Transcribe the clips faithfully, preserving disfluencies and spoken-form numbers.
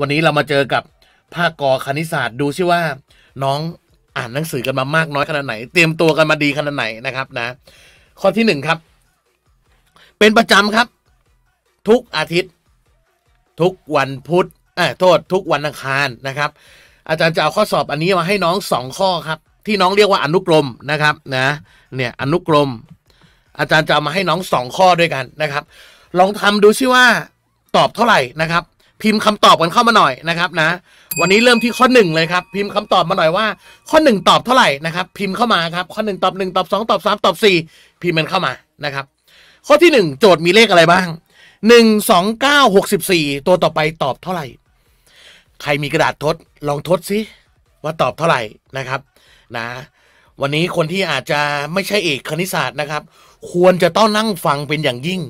วันนี้เรามาเจอกับภาคกคณิตศาสตร์ดูซิว่าน้องอ่านหนังสือกันมามากน้อยขนาดไหนเตรียมตัวกันมาดีขนาดไหนนะครับนะข้อที่หนึ่งครับเป็นประจำครับทุกอาทิตย์ทุกวันพุธเอ่อโทษทุกวันอังคารนะครับอาจารย์จะเอาข้อสอบอันนี้มาให้น้องสองข้อครับที่น้องเรียกว่าอนุกรมนะครับนะเนี่ยอนุกรมอาจารย์จะเอามาให้น้องสองข้อด้วยกันนะครับลองทำดูซิว่าตอบเท่าไหร่นะครับพิมพ์คำตอบกันเข้ามาหน่อยนะครับนะวันนี้เริ่มที่ข้อหนึ่งเลยครับพิมพ์คำตอบมาหน่อยว่าข้อหนึ่งตอบเท่าไหร่นะครับพิมพ์เข้ามาครับข้อหนึ่งตอบหนึ่งตอบสองตอบสามตอบสี่พิมพ์มันเข้ามานะครับข้อที่หนึ่งโจทย์มีเลขอะไรบ้างหนึ่งสองเก้าหกสิบสี่ตัวต่อไปตอบเท่าไหร่ใครมีกระดาษทดลองทดซิว่าตอบเท่าไหร่นะครับนะวันนี้คนที่อาจจะไม่ใช่เอกคณิตศาสตร์นะครับควรจะต้องนั่งฟังเป็นอย่างยิ่ง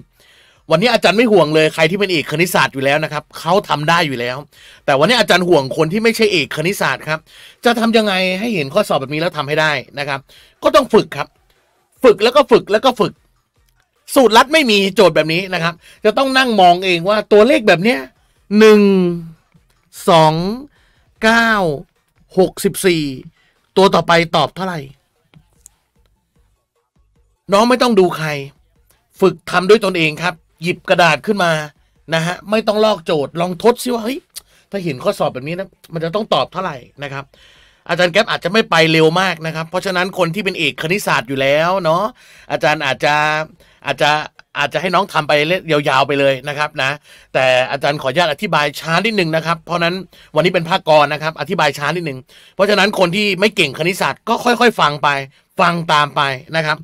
วันนี้อาจารย์ไม่ห่วงเลยใครที่เป็นเอกคณิตศาสตร์อยู่แล้วนะครับเขาทำได้อยู่แล้วแต่วันนี้อาจารย์ห่วงคนที่ไม่ใช่เอกคณิตศาสตร์ครับจะทำยังไงให้เห็นข้อสอบแบบนี้แล้วทำให้ได้นะครับก็ต้องฝึกครับฝึกแล้วก็ฝึกแล้วก็ฝึกสูตรลัดไม่มีโจทย์แบบนี้นะครับจะต้องนั่งมองเองว่าตัวเลขแบบเนี้ยหนึ่งสองเก้าหกสิบสี่ตัวต่อไปตอบเท่าไหร่น้องไม่ต้องดูใครฝึกทำด้วยตนเองครับหยิบกระดาษขึ้นมานะฮะไม่ต้องลอกโจทย์ลองทดซิว่าเฮ้ยถ้าเห็นข้อสอบแบบนี้นะมันจะต้องตอบเท่าไหร่นะครับอาจารย์แก๊ปอาจจะไม่ไปเร็วมากนะครับเพราะฉะนั้นคนที่เป็นเอกคณิตศาสตร์อยู่แล้วเนาะอาจารย์อาจจะอาจจะอาจจะให้น้องทำไปยาวๆไปเลยนะครับนะแต่อาจารย์ขออนุญาตอธิบายช้านิดนึงนะครับเพราะนั้นวันนี้เป็นภาคกรนะครับอธิบายช้านิดนึงเพราะฉะนั้นคนที่ไม่เก่งคณิตศาสตร์ก็ค่อยๆฟังไปฟังตามไปนะครับ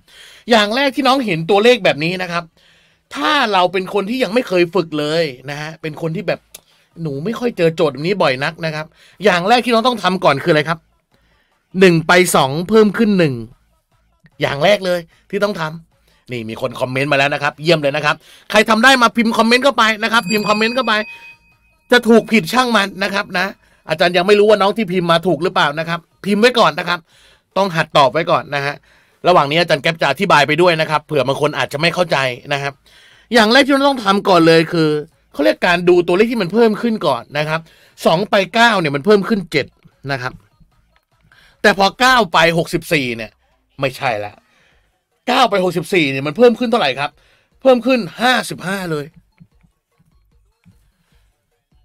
อย่างแรกที่น้องเห็นตัวเลขแบบนี้นะครับถ้าเราเป็นคนที่ยังไม่เคยฝึกเลยนะฮะเป็นคนที่แบบหนูไม่ค่อยเจอโจทย์แบบนี้บ่อยนักนะครับอย่างแรกที่น้องต้องทำก่อนคืออะไรครับหนึ่งไปสองเพิ่มขึ้นหนึ่งอย่างแรกเลยที่ต้องทำนี่มีคนคอมเมนต์มาแล้วนะครับเยี่ยมเลยนะครับใครทำได้มาพิมพ์คอมเมนต์เข้าไปนะครับพิมพ์คอมเมนต์เข้าไปจะถูกผิดช่างมันนะครับนะอาจารย์ยังไม่รู้ว่าน้องที่พิมพ์มาถูกหรือเปล่านะครับพิมพ์ไว้ก่อนนะครับต้องหัดตอบไว้ก่อนนะฮะระหว่างนี้อาจารย์แก๊ปจะอธิบายไปด้วยนะครับเผื่อบางคนอาจจะไม่เข้าใจนะครับอย่างแรกที่เราต้องทำก่อนเลยคือเขาเรียกการดูตัวเลขที่มันเพิ่มขึ้นก่อนนะครับสองไปเก้าเนี่ยมันเพิ่มขึ้นเจ็ดนะครับแต่พอเก้าไปหกสิบสี่เนี่ยไม่ใช่ละเก้าไปหกสิบสี่เนี่ยมันเพิ่มขึ้นเท่าไหร่ครับเพิ่มขึ้นห้าสิบห้าเลย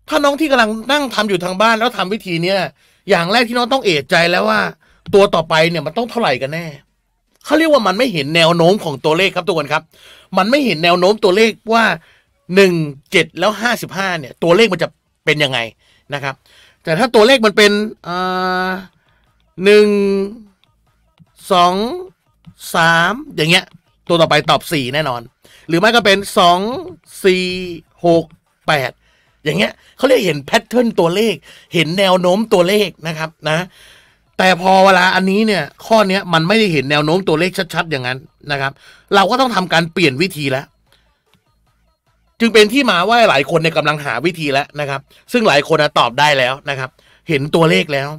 ถ้าน้องที่กำลังนั่งทำอยู่ทางบ้านแล้วทำวิธีเนี้ยอย่างแรกที่น้องต้องเอะใจแล้วว่าตัวต่อไปเนี่ยมันต้องเท่าไหร่กันแน่เขาเรียกว่ามันไม่เห็นแนวโน้มของตัวเลขครับทุกคนครับมันไม่เห็นแนวโน้มตัวเลขว่าหนึ่งเจ็ดแล้วห้าสิบห้าเนี่ยตัวเลขมันจะเป็นยังไงนะครับแต่ถ้าตัวเลขมันเป็นอ่าหนึ่งสองสามอย่างเงี้ยตัวต่อไปตอบสี่แน่นอนหรือไม่ก็เป็นสองสี่หกแปดอย่างเงี้ยเขาเรียกเห็นแพทเทิร์นตัวเลขเห็นแนวโน้มตัวเลขนะครับนะแต่พอเวลาอันนี้เนี่ยข้อเนี้ยมันไม่ได้เห็นแนวโน้มตัวเลขชัดๆอย่างนั้นนะครับเราก็ต้องทำการเปลี่ยนวิธีแล้วจึงเป็นที่มาว่าหลายคนเนี่ยกำลังหาวิธีแล้วนะครับซึ่งหลายคนตอบได้แล้วนะครับเห็นตัวเลขแล้ว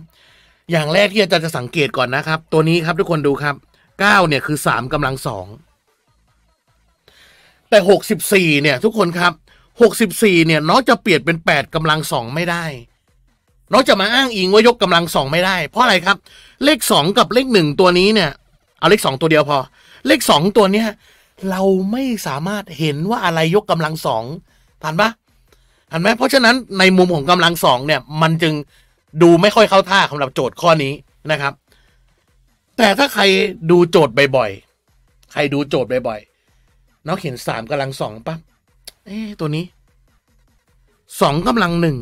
อย่างแรกที่อาจารย์จะสังเกตก่อนนะครับตัวนี้ครับทุกคนดูครับเก้าเนี่ยคือสามกำลังสองแต่หกสิบสี่เนี่ยทุกคนครับหกสิบสี่เนี่ยน้องจะเปลี่ยนเป็นแปดกำลังสองไม่ได้น้องจะมาอ้างอิงว่ายกกำลังสองไม่ได้เพราะอะไรครับเลขสองกับเลขหนึ่งตัวนี้เนี่ยเอาเลขสองตัวเดียวพอเลขสองตัวเนี้ยเราไม่สามารถเห็นว่าอะไรยกกำลังสองผ่านปะผ่านไหมเพราะฉะนั้นในมุมของกำลังสองเนี่ยมันจึงดูไม่ค่อยเข้าท่าสำหรับโจทย์ข้อนี้นะครับแต่ถ้าใครดูโจทย์บ่อยๆใครดูโจทย์บ่อยๆน้องเห็นสามกำลังสองปั๊บเอ๊ะตัวนี้สองกำลังหนึ่ง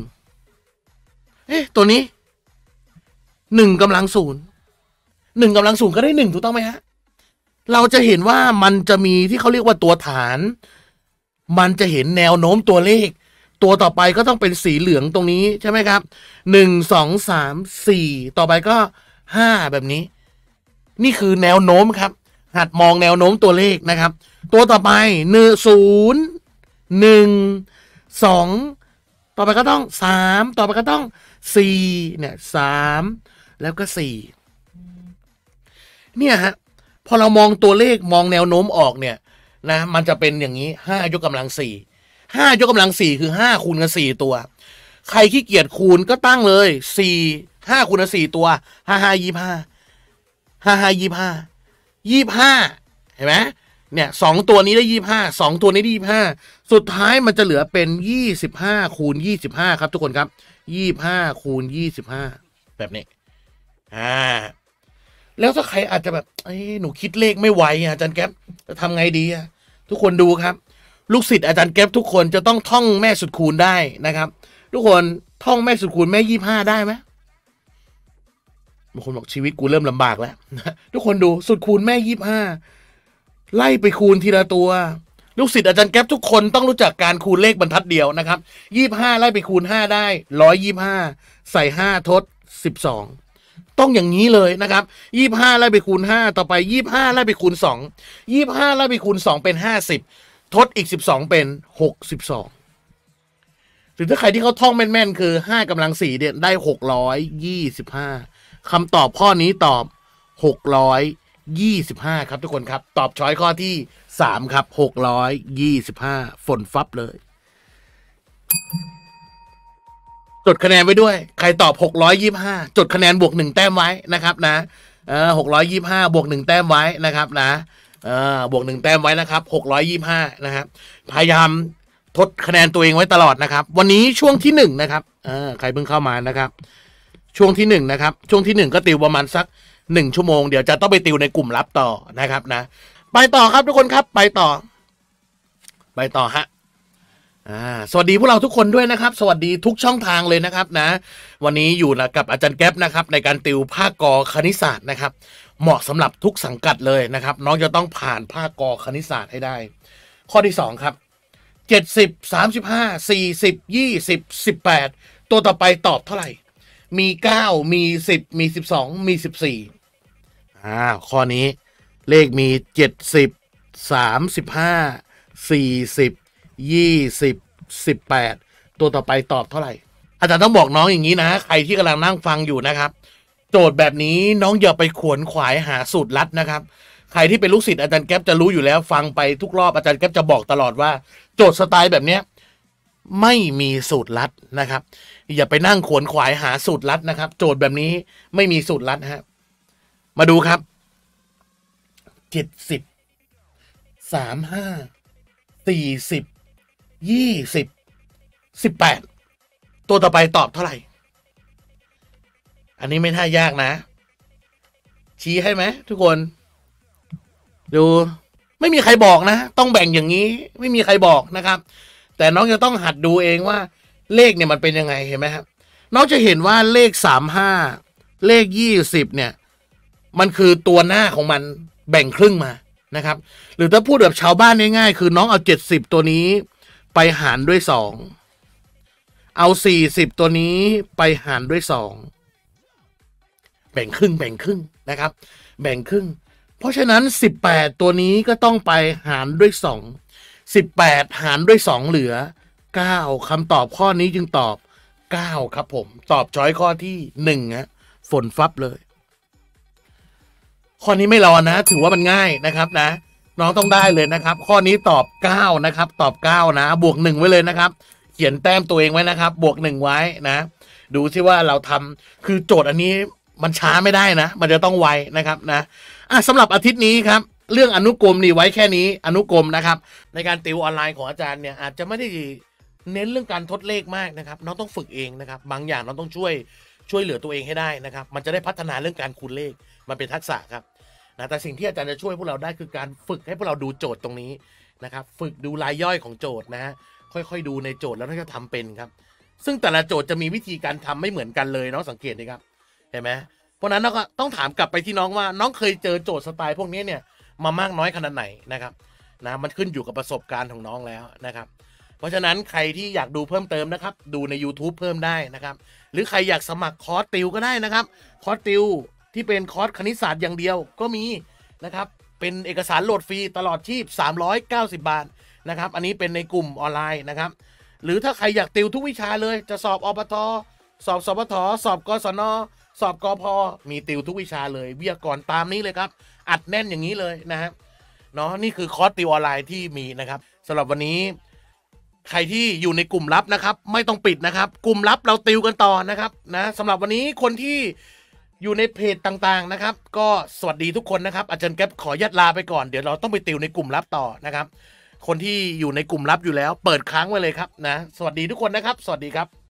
เอ๊ะตัวนี้หนึ่งกำลังศูนย์หนึ่งกำลังศูนย์ก็ได้หนึ่งถูกต้องไหมฮะเราจะเห็นว่ามันจะมีที่เขาเรียกว่าตัวฐานมันจะเห็นแนวโน้มตัวเลขตัวต่อไปก็ต้องเป็นสีเหลืองตรงนี้ใช่ไหมครับหนึ่งสองสามสี่ต่อไปก็ห้าแบบนี้นี่คือแนวโน้มครับหัดมองแนวโน้มตัวเลขนะครับตัวต่อไปหนึ่งศูนย์หนึ่งสองต่อไปก็ต้องสามต่อไปก็ต้องสี่เนี่ยสามแล้วก็สี่เนี่ยฮะพอเรามองตัวเลขมองแนวโน้มออกเนี่ยนะมันจะเป็นอย่างนี้ห้ายกกำลังสี่ห้ายกกำลังสี่คือห้าคูณกับสี่ตัว ใครขี้เกียจคูณก็ตั้งเลยสี่ห้าคูณสี่ตัวห้าห้ายี่ห้าห้าห้ายี่ห้ายี่ห้าเห็นไหมเนี่ยสองตัวนี้ได้ยี่ห้าสองตัวนี้ได้ยี่ห้าสุดท้ายมันจะเหลือเป็นยี่สิบห้าคูณยี่สิบห้าครับทุกคนครับยี่ห้าคูณยี่สิบห้าแบบนี้อ่าแล้วถ้าใครอาจจะแบบเอ้หนูคิดเลขไม่ไหวอาจารย์แก๊ปจะทำไงดีอะทุกคนดูครับลูกศิษย์อาจารย์แก๊ปทุกคนจะต้องท่องแม่สุดคูณได้นะครับทุกคนท่องแม่สุดคูณแม่ยี่ห้าได้ไหมบางคนบอกชีวิตกูเริ่มลำบากแล้วทุกคนดูสุดคูณแม่ยี่ห้าไล่ไปคูณทีละตัวลูกศิษย์อาจารย์แก๊ปทุกคนต้องรู้จักการคูณเลขบรรทัดเดียวนะครับยี่ห้าไล่ไปคูณห้าได้ร้อยยี่ห้าใส่ห้าทดสิบสองต้องอย่างนี้เลยนะครับยี่ห้าไล่ไปคูณห้าต่อไปยี่ห้าไล่ไปคูณสองยี่ห้าไล่ไปคูณสองเป็นห้าสิบทดอีกสิบสองเป็นหกสิบสองหรือถ้าใครที่เขาท่องแม่นๆคือห้ากำลังสี่เนี่ยได้หกร้อยยี่สิบห้าคำตอบข้อนี้ตอบหกร้อยยี่สิบห้าครับทุกคนครับตอบช้อยข้อที่สามครับหกร้อยยี่สิบห้าฝนฟับเลยจดคะแนนไว้ด้วยใครตอบหกร้อยยี่สิบห้าจดคะแนนบวกหนึ่งแต้มไว้นะครับนะเออหกร้อยยี่สิบห้าบวกหนึ่งแต้มไว้นะครับนะเออบวกหนึ่งแต้มไว้นะครับหกร้อยยี่สิบห้านะครับพยายามทดคะแนนตัวเองไว้ตลอดนะครับวันนี้ช่วงที่หนึ่งนะครับเออใครเพิ่งเข้ามานะครับช่วงที่หนึ่งนะครับช่วงที่หนึ่งก็ติวประมาณสักหนึ่งชั่วโมงเดี๋ยวจะต้องไปติวในกลุ่มลับต่อนะครับนะไปต่อครับทุกคนครับไปต่อไปต่อฮะสวัสดีพวกเราทุกคนด้วยนะครับสวัสดีทุกช่องทางเลยนะครับนะวันนี้อยู่กับอาจารย์แก๊ปนะครับในการติวภาคกคณิตศาสตร์นะครับเหมาะสำหรับทุกสังกัดเลยนะครับน้องจะต้องผ่านภาคกคณิตศาสตร์ให้ได้ข้อที่สองครับเจ็ดสิบ สามสิบห้า สี่สิบ ยี่สิบ สิบแปดตัวต่อไปตอบเท่าไหร่มีเก้ามีสิบมีสิบสองมีสิบสี่อ่าข้อนี้เลขมีเจ็ดสิบ สามสิบห้า สี่สิบยี่สิบสิบแปดตัวต่อไปตอบเท่าไหร่อาจารย์ต้องบอกน้องอย่างนี้นะใครที่กำลังนั่งฟังอยู่นะครับโจทย์แบบนี้น้องอย่าไปขวนขวายหาสูตรลัดนะครับใครที่เป็นลูกศิษย์อาจารย์แก๊ปจะรู้อยู่แล้วฟังไปทุกรอบอาจารย์แก๊ปจะบอกตลอดว่าโจทย์สไตล์แบบเนี้ยไม่มีสูตรลัดนะครับอย่าไปนั่งขวนขวายหาสูตรลัดนะครับโจทย์แบบนี้ไม่มีสูตรลัดฮะมาดูครับเจ็ดสิบสามห้าสี่สิบยี่สิบสิบแปดตัวต่อไปตอบเท่าไหร่อันนี้ไม่น่ายากนะชี้ให้ไหมทุกคนดูไม่มีใครบอกนะต้องแบ่งอย่างนี้ไม่มีใครบอกนะครับแต่น้องจะต้องหัดดูเองว่าเลขเนี่ยมันเป็นยังไงเห็นไหมครับน้องจะเห็นว่าเลขสามห้าเลขยี่สิบเนี่ยมันคือตัวหน้าของมันแบ่งครึ่งมานะครับหรือถ้าพูดแบบชาวบ้านง่ายๆคือน้องเอาเจ็ดสิบตัวนี้ไปหารด้วยสองเอาสี่สิบตัวนี้ไปหารด้วยสองแบ่งครึ่งแบ่งครึ่งนะครับแบ่งครึ่งเพราะฉะนั้นสิบแปดตัวนี้ก็ต้องไปหารด้วยสองสิบแปดหารด้วยสองเหลือเก้าคำตอบข้อนี้จึงตอบเก้าครับผมตอบช้อยข้อที่หนึ่งฮะฝนฟับเลยข้อนี้ไม่รอนะถือว่ามันง่ายนะครับนะน้องต้องได้เลยนะครับข้อนี้ตอบเก้านะครับตอบเก้านะบวกหนึ่งไว้เลยนะครับเขียนแต้มตัวเองไว้นะครับบวกหนึ่งไว้นะดูซิว่าเราทำคือโจทย์อันนี้มันช้าไม่ได้นะมันจะต้องไวนะครับนะอ่ะสำหรับอาทิตย์นี้ครับเรื่องอนุกรมนี่ไว้แค่นี้อนุกรมนะครับในการติวออนไลน์ของอาจารย์เนี่ยอาจจะไม่ได้เน้นเรื่องการทดเลขมากนะครับน้องต้องฝึกเองนะครับบางอย่างน้องต้องช่วยช่วยเหลือตัวเองให้ได้นะครับมันจะได้พัฒนาเรื่องการคูณเลขมันเป็นทักษะครับนะแต่สิ่งที่อาจารย์จะช่วยพวกเราได้คือการฝึกให้พวกเราดูโจทย์ตรงนี้นะครับฝึกดูรายย่อยของโจทย์นะฮะค่อยๆดูในโจทย์แล้วจะทำเป็นครับซึ่งแต่ละโจทย์จะมีวิธีการทำไม่เหมือนกันเลยน้องสังเกตดีครับเห็นไหมเพราะนั้นเราก็ต้องถามกลับไปที่น้องว่าน้องเคยเจอโจทย์สไตล์พวกนี้เนี่ยมามากน้อยขนาดไหนนะครับนะมันขึ้นอยู่กับประสบการณ์ของน้องแล้วนะครับเพราะฉะนั้นใครที่อยากดูเพิ่มเติมนะครับดูใน ยูทูบ เพิ่มได้นะครับหรือใครอยากสมัครคอร์สติวก็ได้นะครับคอร์สติวที่เป็นคอร์สคณิตศาสตร์อย่างเดียวก็มีนะครับเป็นเอกสารโหลดฟรีตลอดชีพสามร้อยเก้าสิบบาทนะครับอันนี้เป็นในกลุ่มออนไลน์นะครับหรือถ้าใครอยากติวทุกวิชาเลยจะสอบอปทสอบสปทสอบกศนสอบกพมีติวทุกวิชาเลยวิทยากรตามนี้เลยครับอัดแน่นอย่างนี้เลยนะครับเนาะนี่คือคอร์สติวออนไลน์ที่มีนะครับสำหรับวันนี้ ใครที่อยู่ในกลุ่มลับนะครับไม่ต้องปิดนะครับกลุ่มลับเราติวกันต่อนะครับนะสำหรับวันนี้คนที่อยู่ในเพจต่างๆนะครับก็สวัสดีทุกคนนะครับอาจารย์แก๊ปขอยัดลาไปก่อนเดี๋ยวเราต้องไปติวในกลุ่มลับต่อนะครับคนที่อยู่ในกลุ่มลับอยู่แล้วเปิดค้างไว้เลยครับนะสวัสดีทุกคนนะครับสวัสดีครับ